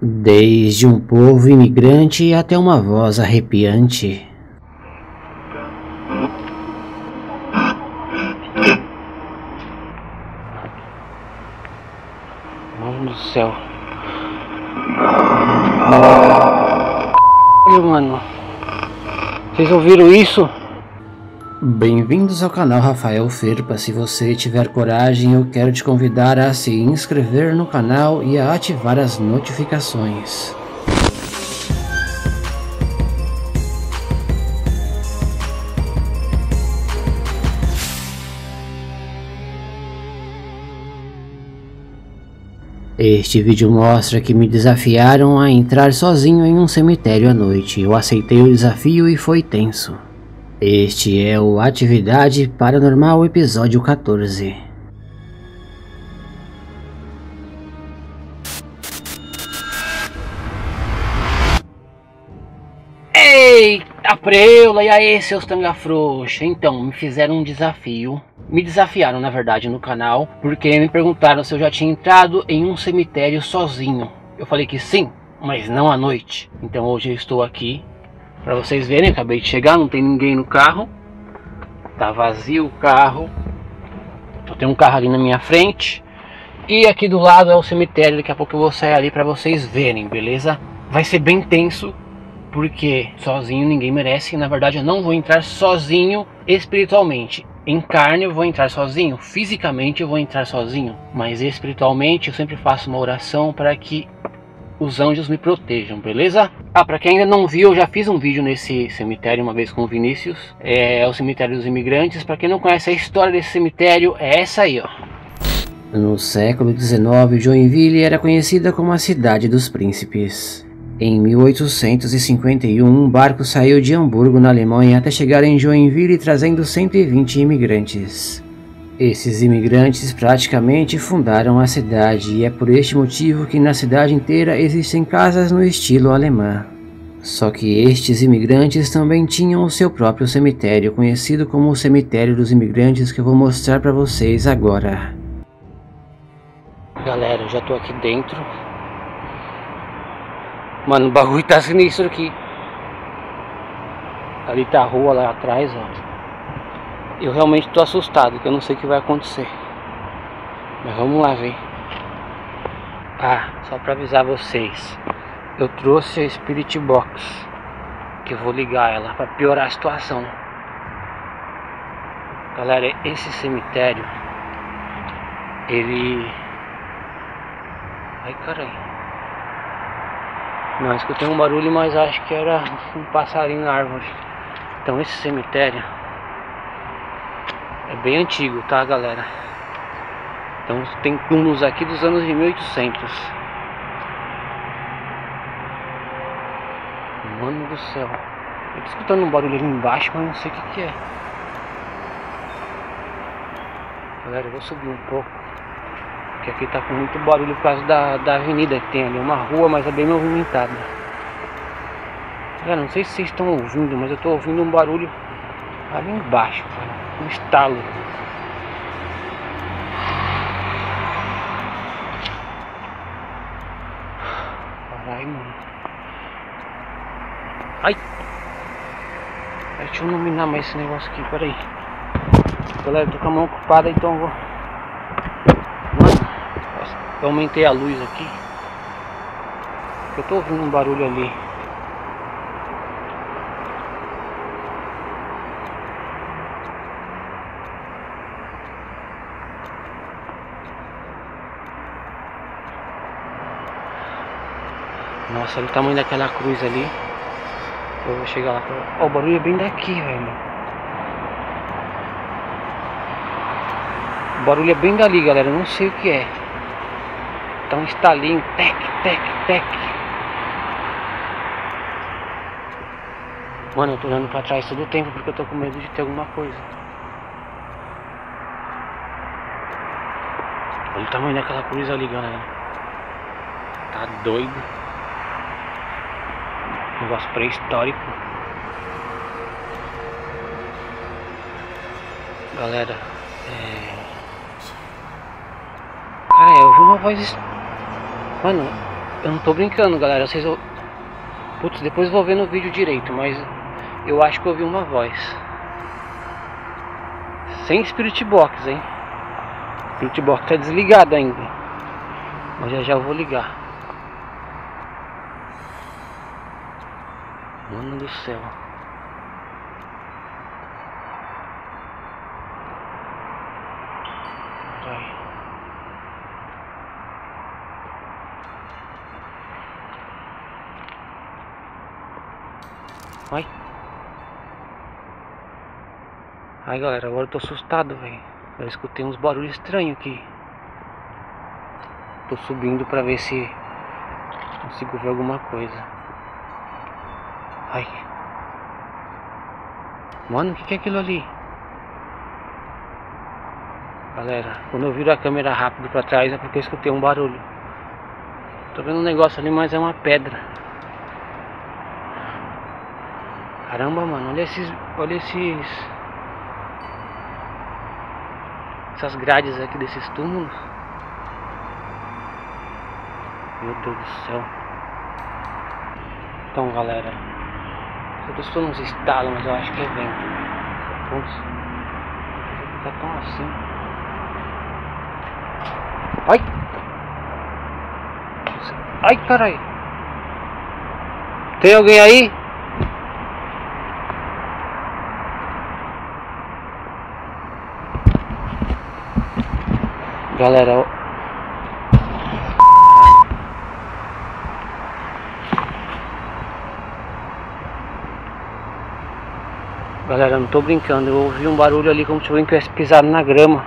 desde um povo imigrante até uma voz arrepiante. Mano do céu. Mano, vocês ouviram isso? Bem-vindos ao canal Raphael Ferpa. Se você tiver coragem, eu quero te convidar a se inscrever no canal e a ativar as notificações. Este vídeo mostra que me desafiaram a entrar sozinho em um cemitério à noite. Eu aceitei o desafio e foi tenso. Este é o Atividade Paranormal, episódio 14. Eita preula, e aí seus tanga frouxa? Então, me fizeram um desafio. Me desafiaram, na verdade, no canal, porque me perguntaram se eu já tinha entrado em um cemitério sozinho. Eu falei que sim, mas não à noite. Então hoje eu estou aqui. Pra vocês verem, acabei de chegar, não tem ninguém no carro. Tá vazio o carro. Eu tenho um carro ali na minha frente. E aqui do lado é o cemitério, daqui a pouco eu vou sair ali pra vocês verem, beleza? Vai ser bem tenso, porque sozinho ninguém merece. Na verdade eu não vou entrar sozinho espiritualmente. Em carne eu vou entrar sozinho, fisicamente eu vou entrar sozinho. Mas espiritualmente eu sempre faço uma oração para que os anjos me protejam, beleza? Ah, pra quem ainda não viu, eu já fiz um vídeo nesse cemitério uma vez com o Vinícius. É o Cemitério dos Imigrantes. Pra quem não conhece a história desse cemitério, é essa aí, ó. No século XIX, Joinville era conhecida como a Cidade dos Príncipes. Em 1851, um barco saiu de Hamburgo, na Alemanha, até chegar em Joinville, trazendo 120 imigrantes. Esses imigrantes praticamente fundaram a cidade, e é por este motivo que na cidade inteira existem casas no estilo alemã. Só que estes imigrantes também tinham o seu próprio cemitério, conhecido como o Cemitério dos Imigrantes, que eu vou mostrar pra vocês agora. Galera, eu já tô aqui dentro. Mano, o bagulho tá sinistro aqui. Ali tá a rua lá atrás, ó. Eu realmente tô assustado, porque eu não sei o que vai acontecer. Mas vamos lá ver. Ah, só pra avisar vocês, eu trouxe a Spirit Box, que eu vou ligar ela pra piorar a situação. Galera, esse cemitério, ele... Ai, caralho. Não, escutei um barulho, mas acho que era um passarinho na árvore. Então esse cemitério é bem antigo, tá, galera? Então tem túmulos aqui dos anos de 1800. Mano do céu. Eu tô escutando um barulho ali embaixo, mas não sei o que que é. Galera, eu vou subir um pouco, porque aqui tá com muito barulho por causa da avenida que tem ali. Uma rua, mas é bem movimentada. Galera, não sei se vocês estão ouvindo, mas eu tô ouvindo um barulho ali embaixo, cara. Um estalo. Caralho, mano. Ai! Deixa eu iluminar mais esse negócio aqui, peraí. Galera, eu tô com a mão ocupada, então eu vou... Mano, eu aumentei a luz aqui. Eu tô ouvindo um barulho ali. Nossa, olha o tamanho daquela cruz ali. Eu vou chegar lá. Ó, o barulho é bem daqui, velho. O barulho é bem dali, galera. Eu não sei o que é. Tá um estalinho. Tec, tec, tec. Mano, eu tô olhando pra trás todo o tempo porque eu tô com medo de ter alguma coisa. Olha o tamanho daquela cruz ali, galera. Tá doido. Negócio pré-histórico. Galera, Cara, eu ouvi uma voz... Mano, Eu não tô brincando, galera. Vocês... Putz, depois vou ver no vídeo direito, mas eu acho que eu ouvi uma voz. Sem Spirit Box, hein? Spirit Box tá desligado ainda. Mas já eu vou ligar. Mano do céu. Ai. Ai, galera, agora eu tô assustado, velho. Eu escutei uns barulhos estranhos aqui. Tô subindo pra ver se consigo ver alguma coisa. Ai. Mano, o que é aquilo ali? Galera, quando eu viro a câmera rápido pra trás é porque eu escutei um barulho. Tô vendo um negócio ali, mas é uma pedra. Caramba, mano, essas grades aqui desses túmulos. Meu Deus do céu. Então, galera, eu tô só nos estalos, mas eu acho que é vento. Putz, tá tão assim. Ai! Ai, caralho! Tem alguém aí? Galera, eu... Galera, eu não tô brincando. Eu ouvi um barulho ali como se alguém tivesse pisado na grama.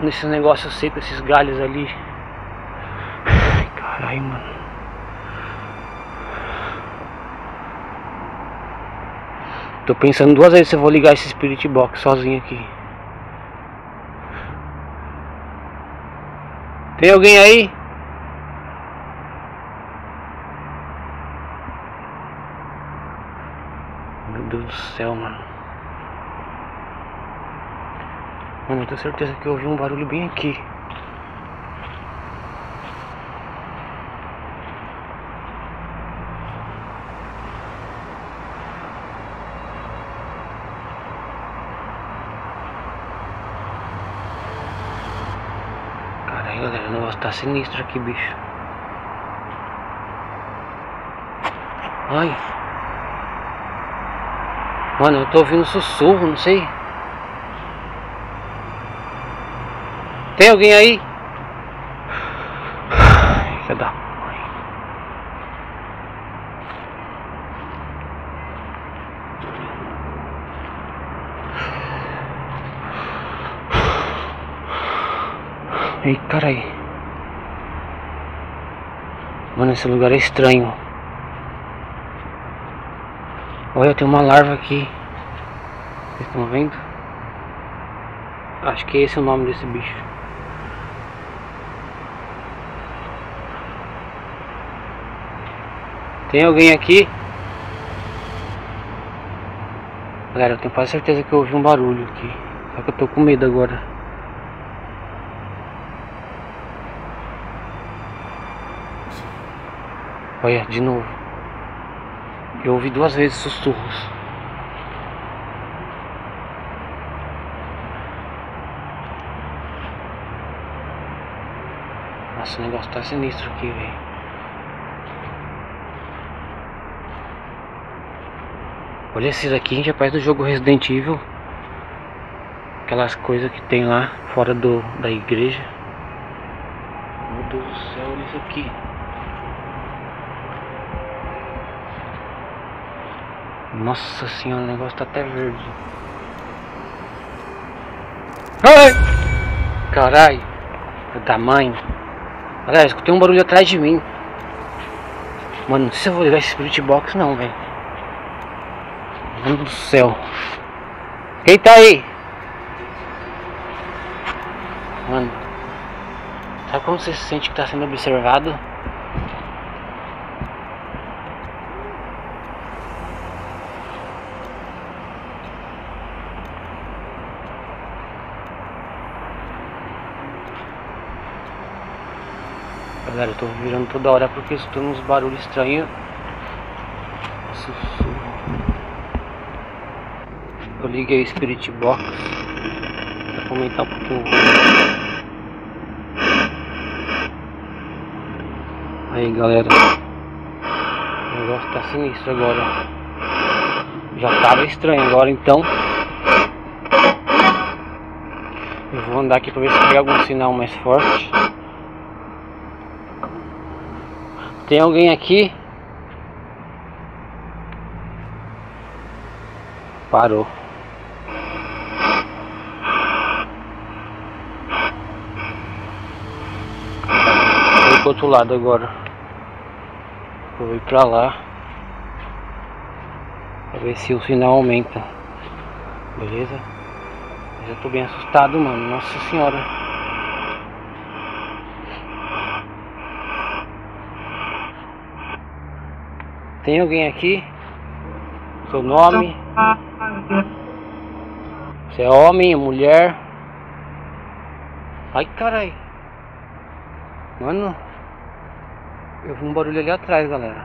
Nesses negócios secos, esses galhos ali. Caralho, mano. Tô pensando duas vezes se eu vou ligar esse Spirit Box sozinho aqui. Tem alguém aí? Meu Deus do céu, mano. Mano, eu tenho certeza que eu ouvi um barulho bem aqui. Galera, o negócio tá sinistro aqui, bicho. Ai. Mano, eu tô ouvindo sussurro, não sei. Tem alguém aí? Ai, filha da mãe. Ei, carai. Mano, esse lugar é estranho. Olha, tem uma larva aqui. Vocês estão vendo? Acho que esse é o nome desse bicho. Tem alguém aqui? Galera, eu tenho quase certeza que eu ouvi um barulho aqui. Só que eu tô com medo agora. Olha, de novo. Eu ouvi duas vezes sussurros. Nossa, o negócio tá sinistro aqui, velho. Olha esses aqui, gente, é perto do jogo Resident Evil. Aquelas coisas que tem lá, fora da igreja. Meu Deus do céu, olha isso aqui. Nossa senhora, o negócio tá até verde. Ai! Caralho, da mãe. Galera, escutei um barulho atrás de mim. Mano, não sei se eu vou ligar esse Spirit Box não, velho. Meu Deus do céu. Quem tá aí? Mano, sabe como você se sente que tá sendo observado? Galera, eu tô virando toda hora porque escutando uns barulhos estranhos. Eu liguei o Spirit Box pra aumentar um pouquinho. Aí galera, o negócio tá sinistro agora. Já tava estranho agora, então eu vou andar aqui pra ver se pega algum sinal mais forte. Tem alguém aqui? Parou. Vou pro outro lado agora. Vou ir pra lá pra ver se o sinal aumenta. Beleza? Eu já tô bem assustado, mano. Nossa senhora. Tem alguém aqui? Seu nome? Você é homem, mulher? Ai, carai. Mano, eu vi um barulho ali atrás, galera.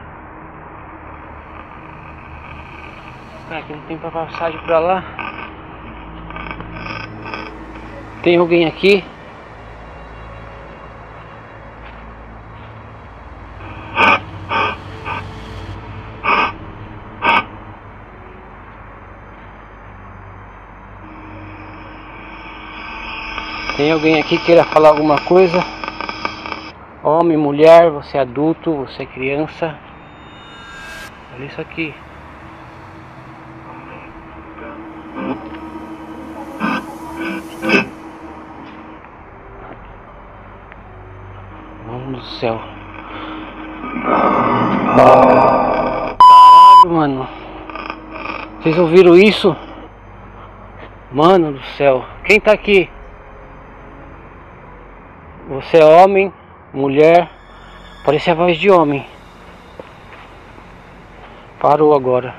Cara, aqui não tem passagem pra lá. Tem alguém aqui? Tem alguém aqui que queira falar alguma coisa? Homem, mulher, você é adulto, você é criança. Olha isso aqui. Mano do céu. Caralho, mano. Vocês ouviram isso? Mano do céu. Quem tá aqui? Você é homem, mulher, parece a voz de homem. Parou agora.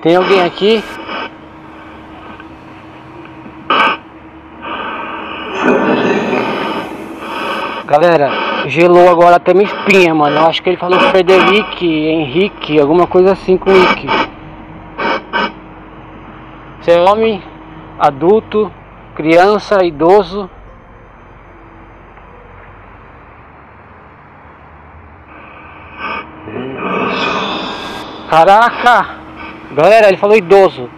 Tem alguém aqui? Galera, gelou agora até minha espinha, mano. Eu acho que ele falou Frederico, Henrique, alguma coisa assim com o Henrique. Você é homem, adulto, criança, idoso. Caraca! Galera, ele falou idoso.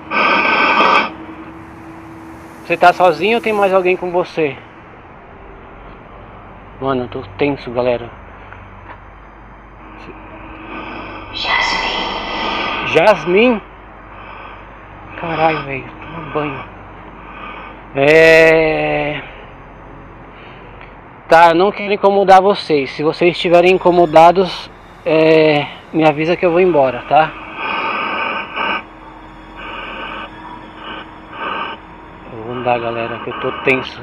Você tá sozinho ou tem mais alguém com você? Mano, eu tô tenso, galera. Jasmine? Caralho, velho, toma banho. Tá, não quero incomodar vocês. Se vocês estiverem incomodados, me avisa que eu vou embora, tá? Eu vou andar, galera, que eu tô tenso.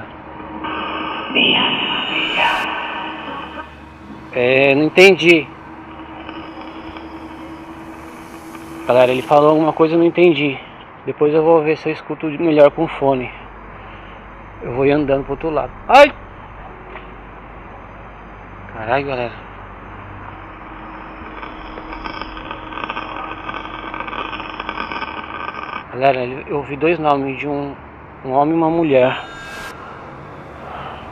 Não entendi. Galera, ele falou alguma coisa, eu não entendi. Depois eu vou ver se eu escuto melhor com fone. Eu vou ir andando pro outro lado. Ai! Caralho, galera. Galera, eu ouvi dois nomes de um homem e uma mulher.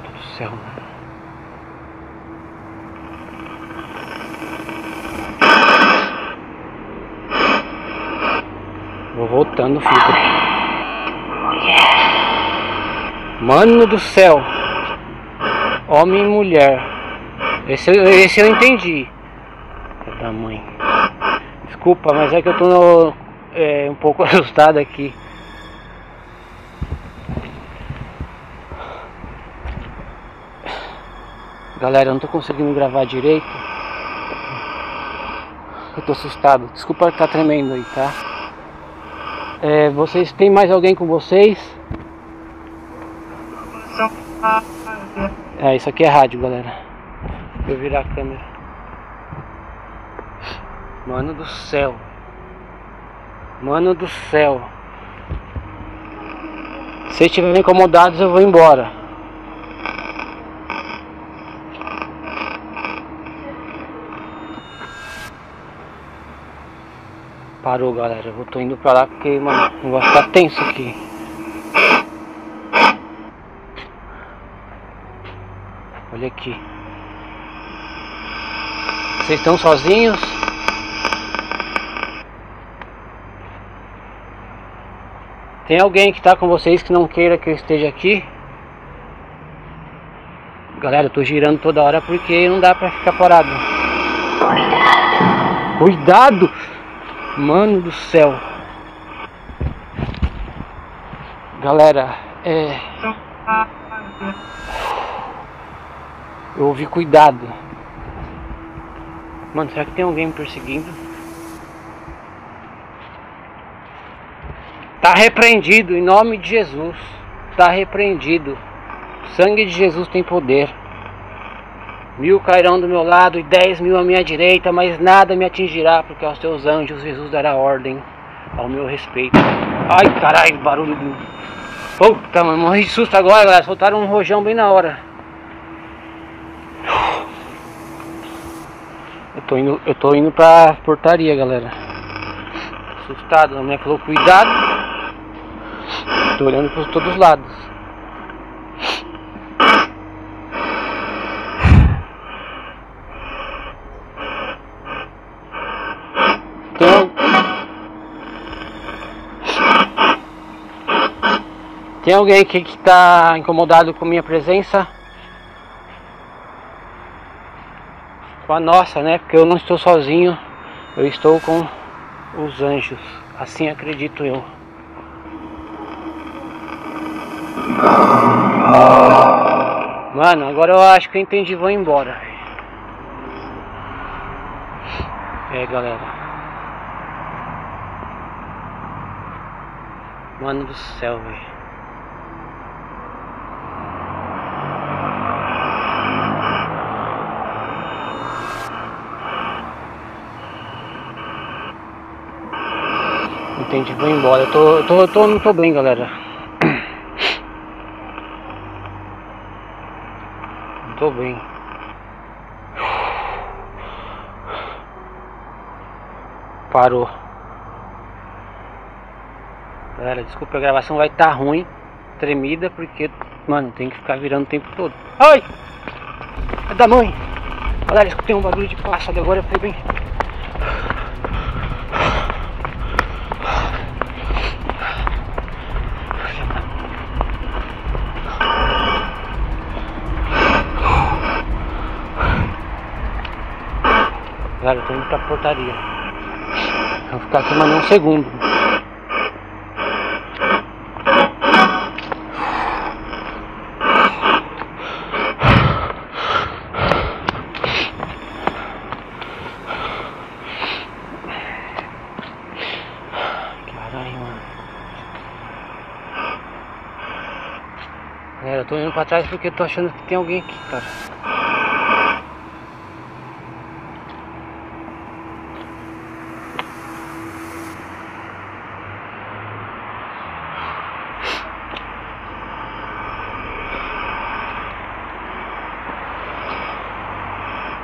Meu Deus do céu, mano. Vou voltando, fica. Mano do céu. Homem e mulher. Esse eu entendi. Da mãe. Desculpa, mas é que eu tô um pouco assustado aqui. Galera, eu não tô conseguindo gravar direito. Eu tô assustado. Desculpa estar tremendo aí, tá? Vocês tem mais alguém com vocês? Isso aqui é rádio, galera. Deixa eu virar a câmera. Mano do céu. Mano do céu. Se estiverem incomodados, eu vou embora. Parou, galera. Eu tô indo pra lá porque, mano, o negócio tá tenso aqui. Olha aqui. Vocês estão sozinhos? Tem alguém que tá com vocês que não queira que eu esteja aqui? Galera, eu tô girando toda hora porque não dá pra ficar parado. Cuidado! Mano do céu! Galera, é... Eu ouvi cuidado. Mano, será que tem alguém me perseguindo? Tá repreendido, em nome de Jesus. Tá repreendido. O sangue de Jesus tem poder. 1000 cairão do meu lado e 10.000 à minha direita, mas nada me atingirá, porque aos teus anjos Jesus dará ordem ao meu respeito. Ai, caralho, barulho do... Puta, mano, morri de susto agora, galera. Soltaram um rojão bem na hora. Eu tô indo pra portaria, galera. Assustado, a mulher falou, cuidado. Tô olhando por todos os lados. Tem alguém aqui que tá incomodado com minha presença? Com a nossa, né? Porque eu não estou sozinho. Eu estou com os anjos. Assim acredito eu. Mano, agora eu acho que eu entendi, vou embora. É, galera. Mano do céu, velho. Entendi, vou embora. Não tô bem, galera. Tô bem. Parou. Galera, desculpa, a gravação vai estar ruim, tremida, porque, mano, tem que ficar virando o tempo todo. Ai! É da mãe! Galera, escutei um barulho de pássaro agora, eu fui bem. Cara, eu tô indo pra portaria. Vou ficar aqui mais um segundo. Caralho, mano. Galera, eu tô indo pra trás porque eu tô achando que tem alguém aqui, cara.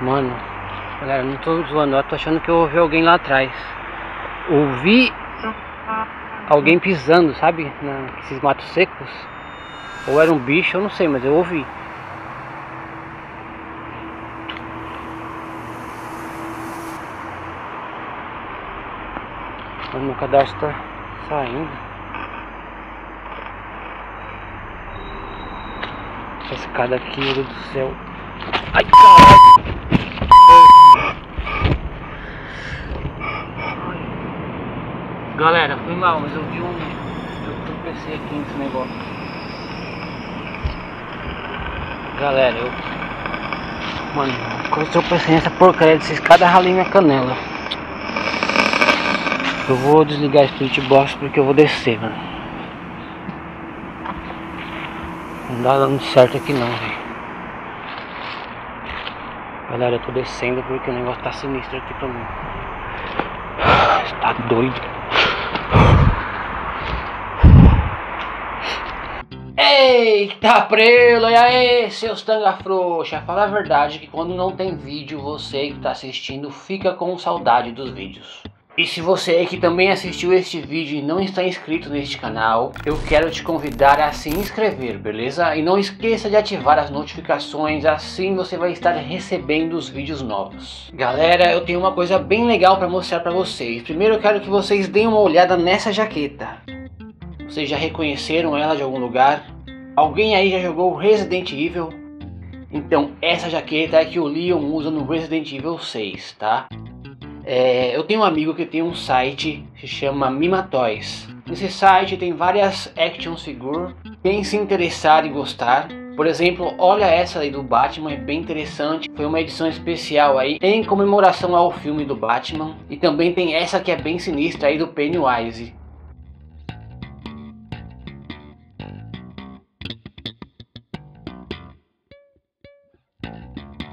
Mano, galera, não tô zoando, eu tô achando que eu ouvi alguém lá atrás. Ouvi alguém pisando, sabe? Nesses matos secos. Ou era um bicho, eu não sei, mas eu ouvi. Mano, meu cadastro tá saindo. Essa escada aqui, meu Deus do céu. Ai, caralho! Galera, fui mal, mas eu vi um... Eu tropecei aqui nesse negócio. Galera, eu... Mano, quando eu tropecei nessa porcaria dessa escada, ralei minha canela. Eu vou desligar a Spirit Box porque eu vou descer, mano. Não dá dando certo aqui não, velho. Galera, eu tô descendo porque o negócio tá sinistro aqui pra mim. Tá doido. Eita prelo, e aí seus tanga frouxa, fala a verdade que quando não tem vídeo, você que tá assistindo fica com saudade dos vídeos. E se você que também assistiu este vídeo e não está inscrito neste canal, eu quero te convidar a se inscrever, beleza? E não esqueça de ativar as notificações, assim você vai estar recebendo os vídeos novos. Galera, eu tenho uma coisa bem legal para mostrar para vocês. Primeiro eu quero que vocês deem uma olhada nessa jaqueta. Vocês já reconheceram ela de algum lugar? Alguém aí já jogou Resident Evil? Então essa jaqueta é que o Leon usa no Resident Evil 6, tá? Eu tenho um amigo que tem um site que se chama Mima Toys. Nesse site tem várias action figures. Quem se interessar e gostar, por exemplo, olha essa aí do Batman, é bem interessante. Foi uma edição especial aí em comemoração ao filme do Batman. E também tem essa que é bem sinistra aí do Pennywise.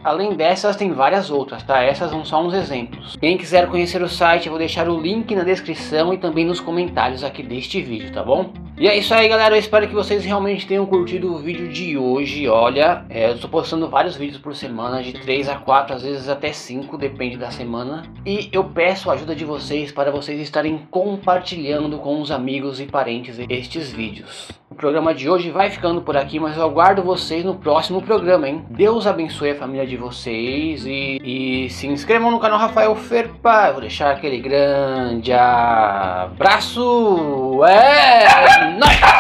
Além dessas, tem várias outras, tá? Essas são só uns exemplos. Quem quiser conhecer o site, eu vou deixar o link na descrição e também nos comentários aqui deste vídeo, tá bom? E é isso aí, galera. Eu espero que vocês realmente tenham curtido o vídeo de hoje. Olha, eu estou postando vários vídeos por semana, de 3 a 4, às vezes até 5, depende da semana. E eu peço a ajuda de vocês para vocês estarem compartilhando com os amigos e parentes estes vídeos. O programa de hoje vai ficando por aqui, mas eu aguardo vocês no próximo programa, hein? Deus abençoe a família de vocês e se inscrevam no canal Raphael Ferpa. Eu vou deixar aquele grande abraço. É nóis!